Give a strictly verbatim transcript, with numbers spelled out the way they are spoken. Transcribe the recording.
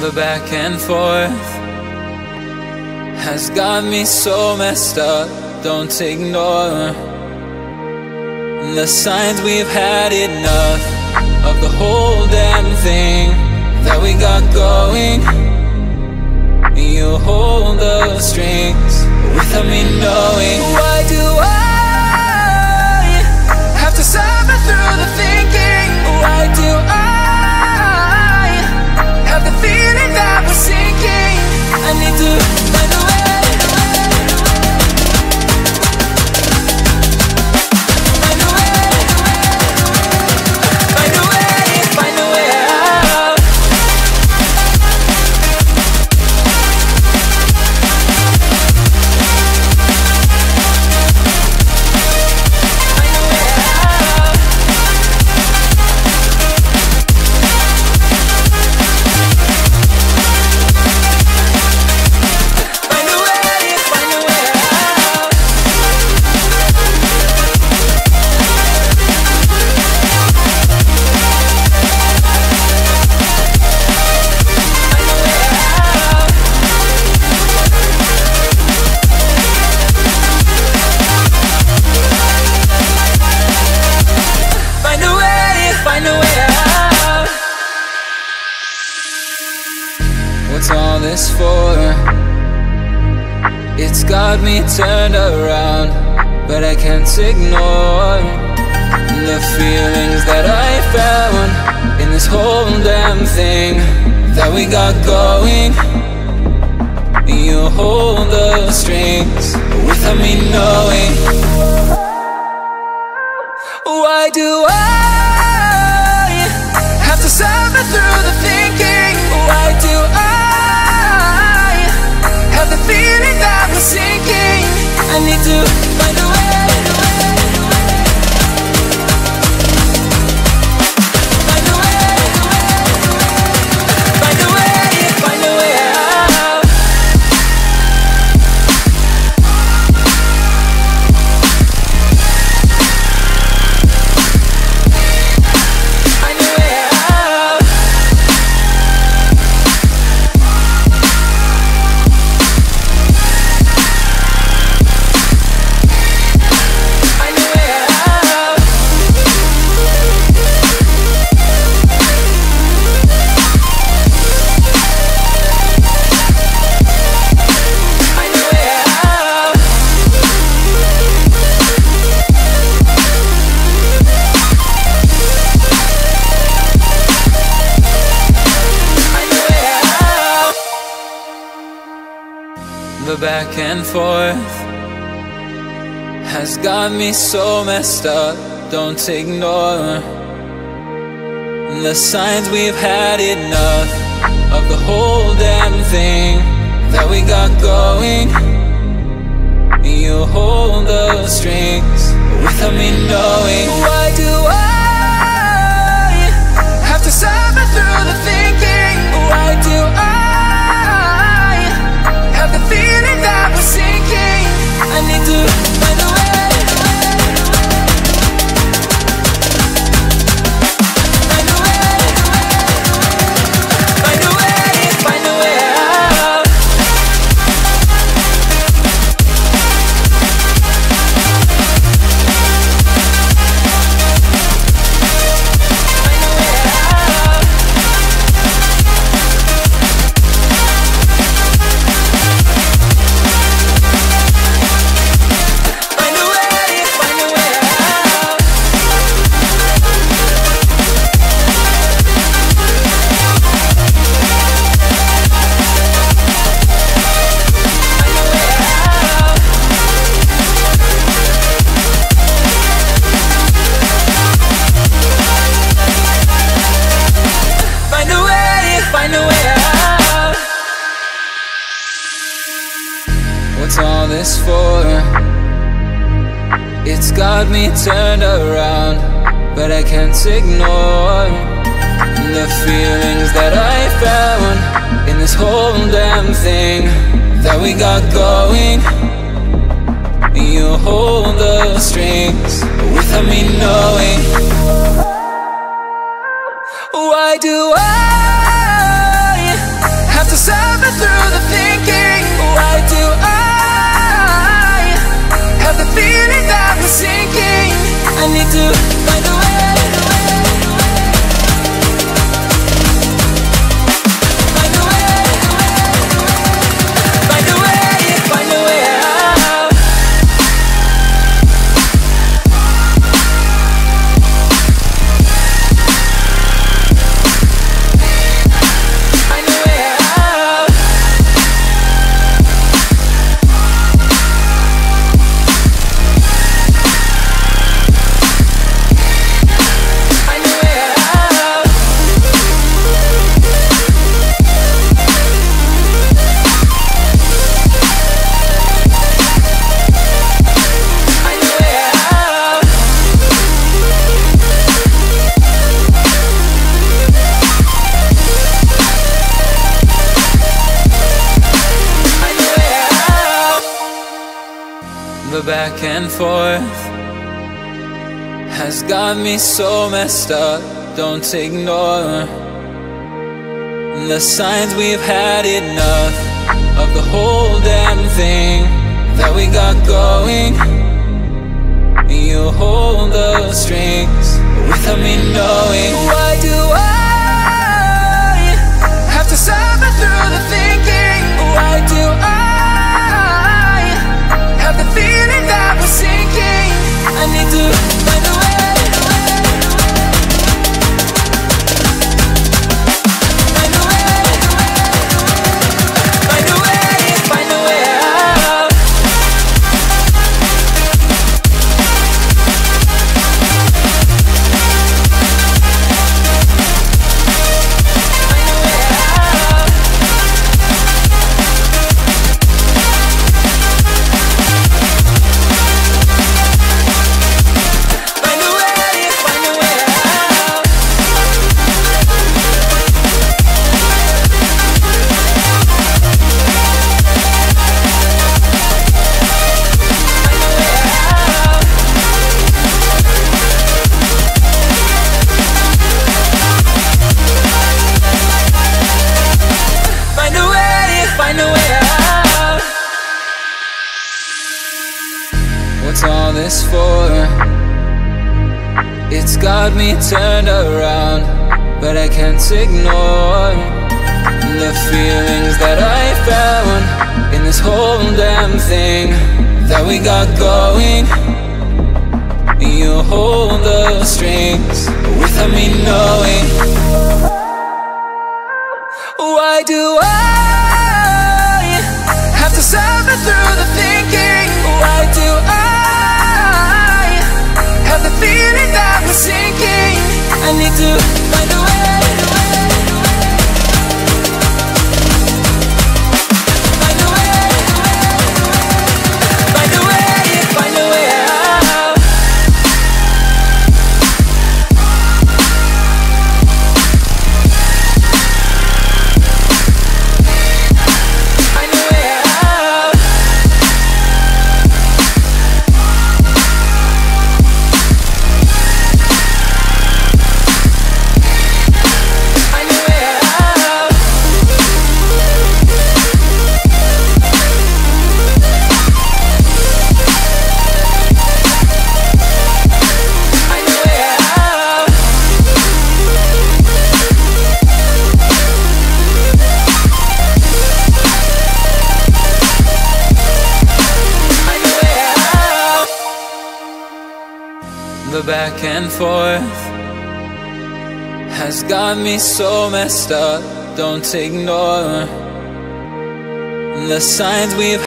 The back and forth has got me so messed up. Don't ignore the signs, we've had enough of the whole damn thing that we got going. You hold the strings without me knowing. Why do I have to suffer through the thinking? Why do I have the feeling that we're sinking? I need to find a way. It's got me turned around, but I can't ignore the feelings that I found in this whole damn thing that we got going. You hold the strings without me knowing. Why do I have to suffer through the thinking? Why do I have the feeling that we're sinking? I need to find a way. Find a way. Find a way. Find a way out. Find a way out. The back and forth has got me so messed up. Don't ignore the signs, we've had enough of the whole damn thing that we got going. You hold the strings without me knowing. Why do I have to suffer through the thinking? Why do I have the feeling that we're sinking? I need to find a way. Find a way. Find a way. Find a way out. Find a way out. It's got me turned around, but I can't ignore the feelings that I found in this whole damn thing that we got going. You hold the strings without me knowing. Why do I sinking. I need to find a way. Find a way, find a way, find a way out. Find a way out. Find a way out. Find a way out. Find a way out. The back and forth has got me so messed up. Don't ignore the signs. We've had enough of the whole damn thing that we got going. You hold the strings without me knowing. Why do I have to suffer through the thinking? Why do I have the feeling that we're sinking? I need to find a way. This for it's got me turned around, but I can't ignore the feelings that I found in this whole damn thing that we got going. You hold the strings without me knowing. Why do I have to suffer through the thinking? Why do I the feeling that we're sinking? I need to find a way. Find a way, find a way, find a way out. Find a way out. The back and forth has got me so messed up. Don't ignore the signs we've